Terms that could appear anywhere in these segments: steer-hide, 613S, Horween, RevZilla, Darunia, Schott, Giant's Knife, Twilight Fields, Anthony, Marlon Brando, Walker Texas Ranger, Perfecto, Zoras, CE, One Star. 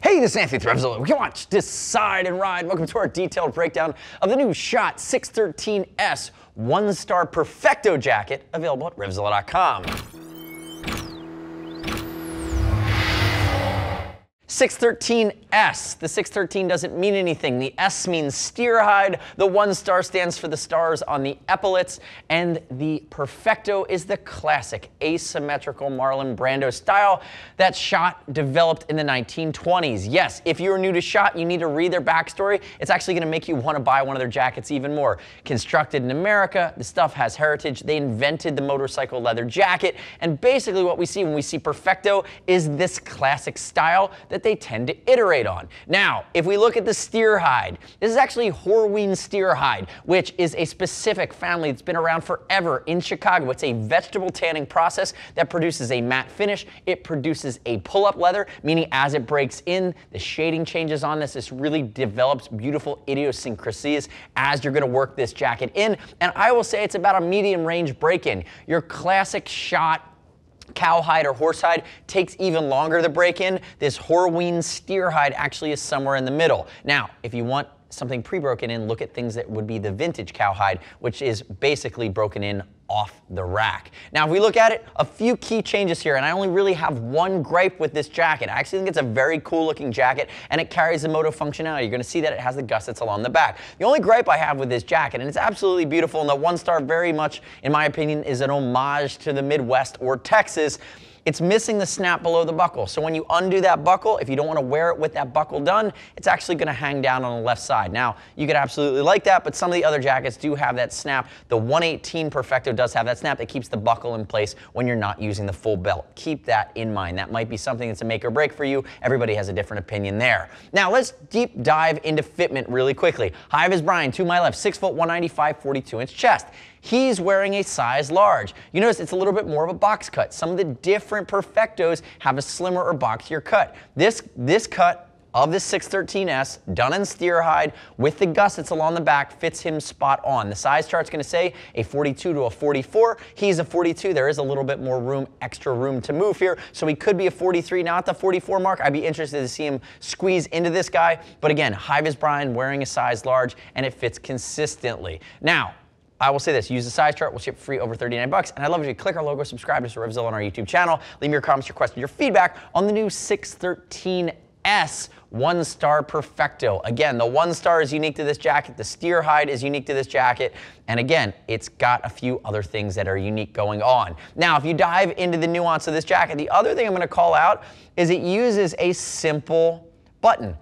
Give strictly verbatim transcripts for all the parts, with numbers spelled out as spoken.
Hey, this is Anthony with RevZilla. We can watch, decide, and ride. Welcome to our detailed breakdown of the new Schott six thirteen S one-star Perfecto jacket, available at RevZilla dot com. six thirteen S. The six thirteen doesn't mean anything. The S means steer hide, the one star stands for the stars on the epaulets, and the Perfecto is the classic asymmetrical Marlon Brando style that Schott developed in the nineteen twenties. Yes, if you're new to Schott, you need to read their backstory. It's actually going to make you want to buy one of their jackets even more. Constructed in America, the stuff has heritage. They invented the motorcycle leather jacket, and basically what we see when we see Perfecto is this classic style that that they tend to iterate on. Now, if we look at the steer hide, this is actually Horween steer hide, which is a specific family that's been around forever in Chicago. It's a vegetable tanning process that produces a matte finish. It produces a pull-up leather, meaning as it breaks in, the shading changes on this. This really develops beautiful idiosyncrasies as you're gonna work this jacket in. And I will say it's about a medium range break-in. Your classic Schott cowhide or horsehide takes even longer to break in. This Horween steer hide actually is somewhere in the middle. Now, if you want something pre-broken in, look at things that would be the vintage cowhide, which is basically broken in off the rack. Now, if we look at it, a few key changes here, and I only really have one gripe with this jacket. I actually think it's a very cool looking jacket, and it carries the moto functionality. You're gonna see that it has the gussets along the back. The only gripe I have with this jacket, and it's absolutely beautiful, and the one star very much, in my opinion, is an homage to the Midwest or Texas. It's missing the snap below the buckle. So when you undo that buckle, if you don't wanna wear it with that buckle done, it's actually gonna hang down on the left side. Now, you could absolutely like that, but some of the other jackets do have that snap. The one eighteen Perfecto does have that snap that keeps the buckle in place when you're not using the full belt. Keep that in mind. That might be something that's a make or break for you. Everybody has a different opinion there. Now, let's deep dive into fitment really quickly. Hi, this is Brian, to my left, six foot, one ninety-five, forty-two inch chest. He's wearing a size large. You notice it's a little bit more of a box cut. Some of the different Perfectos have a slimmer or boxier cut. This, this cut of the six thirteen S, done in steer hide with the gussets along the back, fits him spot on. The size chart's gonna say a forty-two to a forty-four. He's a forty-two. There is a little bit more room, extra room to move here. So he could be a forty-three, not the forty-four mark. I'd be interested to see him squeeze into this guy. But again, high vis Brian wearing a size large, and it fits consistently. Now, I will say this, use the size chart, we'll ship free over thirty-nine bucks, and I'd love if you click our logo, subscribe to RevZilla on our YouTube channel, leave me your comments, your questions, your feedback on the new six thirteen S one star Perfecto. Again, the one star is unique to this jacket, the steer hide is unique to this jacket, and again, it's got a few other things that are unique going on. Now, if you dive into the nuance of this jacket, the other thing I'm gonna call out is it uses a simple button.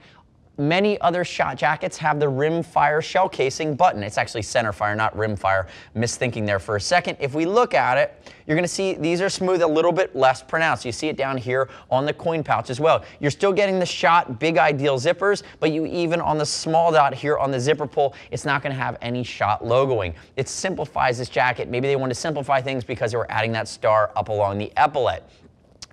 Many other Schott jackets have the rim fire shell casing button. It's actually center fire, not rim fire. Misthinking there for a second. If we look at it, you're gonna see these are smooth, a little bit less pronounced. You see it down here on the coin pouch as well. You're still getting the Schott big ideal zippers, but you even on the small dot here on the zipper pull, it's not gonna have any Schott logoing. It simplifies this jacket. Maybe they want to simplify things because they were adding that star up along the epaulet.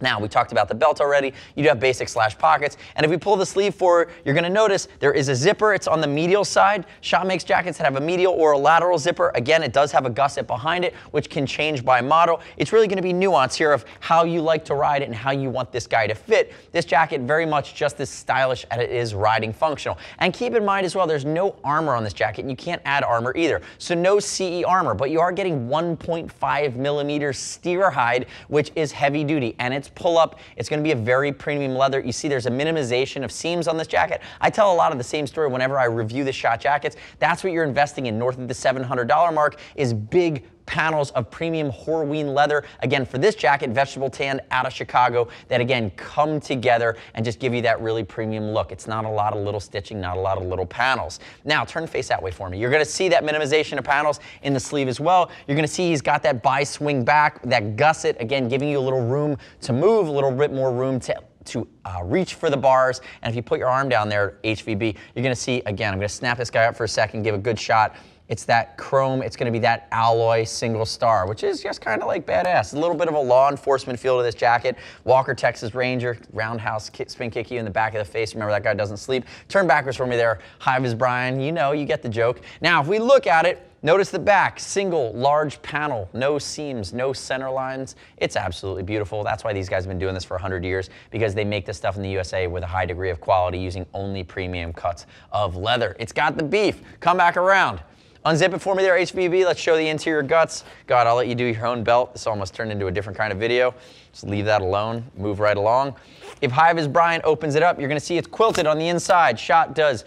Now, we talked about the belt already. You do have basic slash pockets. And if we pull the sleeve forward, you're gonna notice there is a zipper. It's on the medial side. Schott makes jackets that have a medial or a lateral zipper. Again, it does have a gusset behind it, which can change by model. It's really gonna be nuance here of how you like to ride it and how you want this guy to fit. This jacket very much just as stylish as it is riding functional. And keep in mind as well, there's no armor on this jacket, and you can't add armor either. So no C E armor, but you are getting one point five millimeter steer hide, which is heavy duty, and it's pull up. It's going to be a very premium leather. You see there's a minimization of seams on this jacket. I tell a lot of the same story whenever I review the Schott jackets. That's what you're investing in north of the seven hundred dollar mark, is big panels of premium Horween leather. Again, for this jacket, vegetable tan out of Chicago, that again come together and just give you that really premium look. It's not a lot of little stitching, not a lot of little panels. Now, turn face that way for me. You're gonna see that minimization of panels in the sleeve as well. You're gonna see he's got that bi-swing back, that gusset, again, giving you a little room to move, a little bit more room to to uh, reach for the bars. And if you put your arm down there, H V B, you're gonna see, again, I'm gonna snap this guy up for a second, give a good shot. It's that chrome, it's gonna be that alloy single star, which is just kind of like badass. A little bit of a law enforcement feel to this jacket. Walker Texas Ranger, roundhouse kick, spin kick you in the back of the face. Remember, that guy doesn't sleep. Turn backwards for me there. Hi, this is Brian. You know, you get the joke. Now, if we look at it, Notice the back, single large panel, no seams, no center lines. It's absolutely beautiful. That's why these guys have been doing this for a hundred years, because they make this stuff in the U S A with a high degree of quality using only premium cuts of leather. It's got the beef. Come back around. Unzip it for me there, H V B. Let's show the interior guts. God, I'll let you do your own belt. This almost turned into a different kind of video. Just leave that alone, move right along. If Hive's Brian opens it up, you're gonna see it's quilted on the inside. Schott does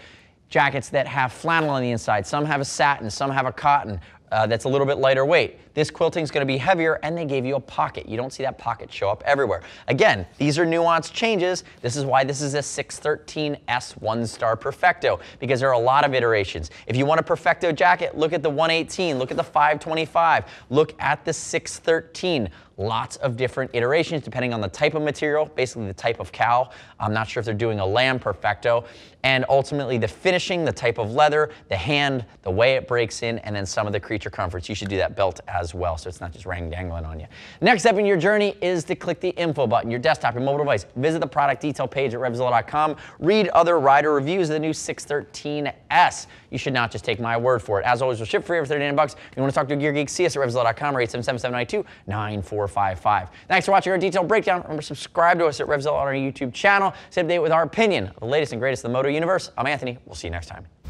jackets that have flannel on the inside. Some have a satin, some have a cotton uh, that's a little bit lighter weight. This quilting is gonna be heavier, and they gave you a pocket. You don't see that pocket show up everywhere. Again, these are nuanced changes. This is why this is a six thirteen S one-star Perfecto, because there are a lot of iterations. If you want a Perfecto jacket, look at the one eighteen, look at the five twenty-five, look at the six thirteen. Lots of different iterations depending on the type of material, basically the type of cow. I'm not sure if they're doing a lamb Perfecto. And ultimately the finishing, the type of leather, the hand, the way it breaks in, and then some of the creature comforts. You should do that belt as well, so it's not just rang dangling on you. Next step in your journey is to click the info button, your desktop, your mobile device. Visit the product detail page at RevZilla dot com. Read other rider reviews of the new six thirteen S. You should not just take my word for it. As always, we'll ship free over thirty-nine bucks. If you want to talk to a gear geek, see us at RevZilla dot com or eight seven seven, seven nine two, nine four five five. Thanks for watching our detailed breakdown. Remember, subscribe to us at RevZilla on our YouTube channel. Stay up to date with our opinion of the latest and greatest of the moto universe. I'm Anthony. We'll see you next time.